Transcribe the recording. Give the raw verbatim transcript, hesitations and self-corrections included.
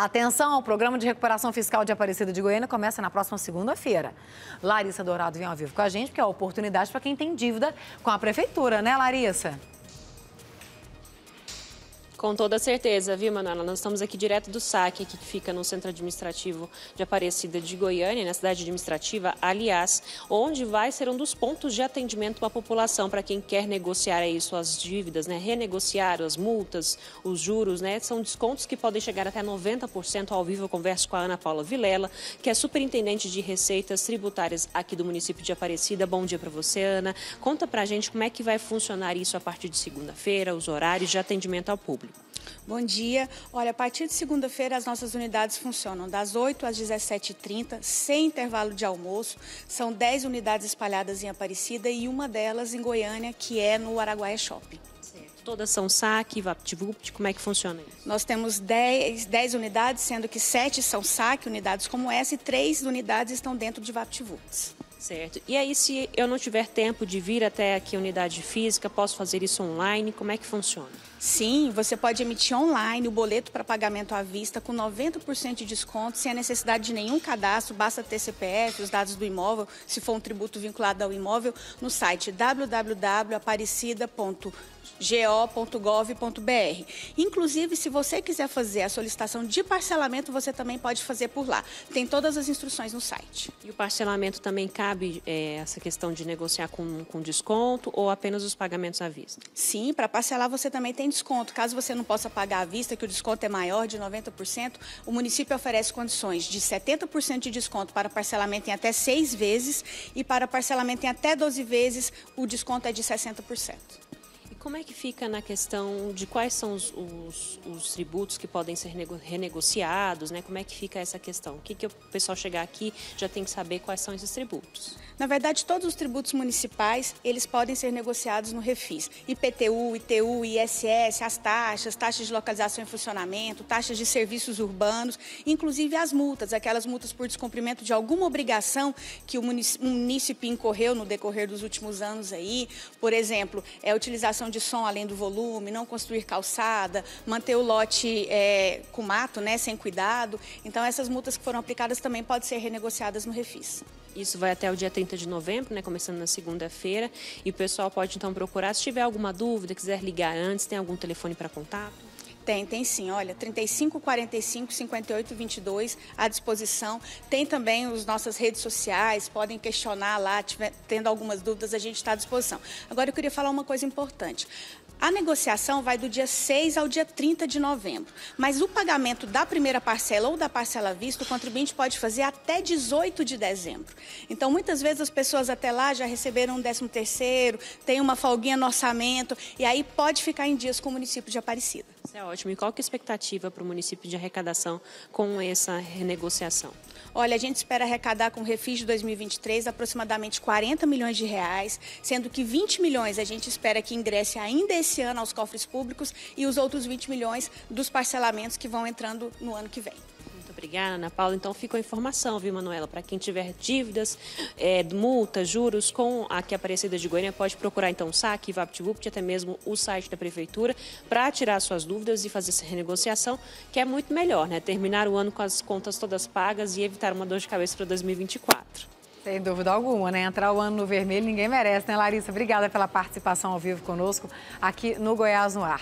Atenção, o Programa de Recuperação Fiscal de Aparecida de Goiânia começa na próxima segunda-feira. Larissa Dourado vem ao vivo com a gente, porque é a oportunidade para quem tem dívida com a Prefeitura, né, Larissa? Com toda certeza, viu, Manuela? Nós estamos aqui direto do SAC, que fica no Centro Administrativo de Aparecida de Goiânia, na cidade administrativa, aliás, onde vai ser um dos pontos de atendimento para a população, para quem quer negociar aí suas dívidas, né? Renegociar as multas, os juros, né? São descontos que podem chegar até noventa por cento. Ao vivo eu converso com a Ana Paula Vilela, que é superintendente de receitas tributárias aqui do município de Aparecida. Bom dia para você, Ana. Conta para a gente como é que vai funcionar isso a partir de segunda-feira, os horários de atendimento ao público. Bom dia. Olha, a partir de segunda-feira as nossas unidades funcionam das oito às dezessete e trinta, sem intervalo de almoço. São dez unidades espalhadas em Aparecida e uma delas em Goiânia, que é no Araguaia Shopping. Todas são SAC, Vapt Vupt, como é que funciona isso? Nós temos dez unidades, sendo que sete são SAC, unidades como essa, e três unidades estão dentro de Vapt Vupt. Certo. E aí, se eu não tiver tempo de vir até aqui a unidade física, posso fazer isso online? Como é que funciona? Sim, você pode emitir online o boleto para pagamento à vista com noventa por cento de desconto, sem a necessidade de nenhum cadastro, basta ter C P F, os dados do imóvel, se for um tributo vinculado ao imóvel, no site w w w ponto aparecida ponto go ponto br. Inclusive, se você quiser fazer a solicitação de parcelamento, você também pode fazer por lá. Tem todas as instruções no site. E o parcelamento também cabe é, essa questão de negociar com, com desconto ou apenas os pagamentos à vista? Sim, para parcelar você também tem desconto. Caso você não possa pagar à vista, que o desconto é maior de noventa por cento, o município oferece condições de setenta por cento de desconto para parcelamento em até seis vezes e para parcelamento em até doze vezes o desconto é de sessenta por cento. Como é que fica na questão de quais são os, os, os tributos que podem ser renegociados, né? Como é que fica essa questão? O que, que o pessoal chegar aqui já tem que saber quais são esses tributos? Na verdade, todos os tributos municipais, eles podem ser negociados no Refis. I P T U, I T U, I S S, as taxas, taxas de localização e funcionamento, taxas de serviços urbanos, inclusive as multas, aquelas multas por descumprimento de alguma obrigação que o município incorreu no decorrer dos últimos anos aí. Por exemplo, é a utilização de som além do volume, não construir calçada, manter o lote é, com mato, né, sem cuidado. Então, essas multas que foram aplicadas também podem ser renegociadas no Refis. Isso vai até o dia trinta de novembro, né, começando na segunda-feira. E o pessoal pode, então, procurar. Se tiver alguma dúvida, quiser ligar antes, tem algum telefone para contato? Tem, tem sim. Olha, trinta e cinco, quarenta e cinco, cinquenta e oito, vinte e dois à disposição. Tem também as nossas redes sociais, podem questionar lá, tiver, tendo algumas dúvidas, a gente está à disposição. Agora eu queria falar uma coisa importante. A negociação vai do dia seis ao dia trinta de novembro, mas o pagamento da primeira parcela ou da parcela à vista, o contribuinte pode fazer até dezoito de dezembro. Então, muitas vezes as pessoas até lá já receberam um décimo terceiro, tem uma folguinha no orçamento, e aí pode ficar em dias com o município de Aparecida. Isso é ótimo. E qual que é a expectativa para o município de arrecadação com essa renegociação? Olha, a gente espera arrecadar com o Refis de dois mil e vinte e três aproximadamente quarenta milhões de reais, sendo que vinte milhões a gente espera que ingresse ainda esse ano aos cofres públicos e os outros vinte milhões dos parcelamentos que vão entrando no ano que vem. Muito obrigada, Ana Paula. Então, fica a informação, viu, Manuela? Para quem tiver dívidas, é, multas, juros com aqui Aparecida de Goiânia, pode procurar então o SAC, Vapt Vupt, até mesmo o site da Prefeitura, para tirar suas dúvidas e fazer essa renegociação, que é muito melhor, né? Terminar o ano com as contas todas pagas e evitar uma dor de cabeça para dois mil e vinte e quatro. Sem dúvida alguma, né? Entrar o ano no vermelho ninguém merece, né, Larissa? Obrigada pela participação ao vivo conosco aqui no Goiás No Ar.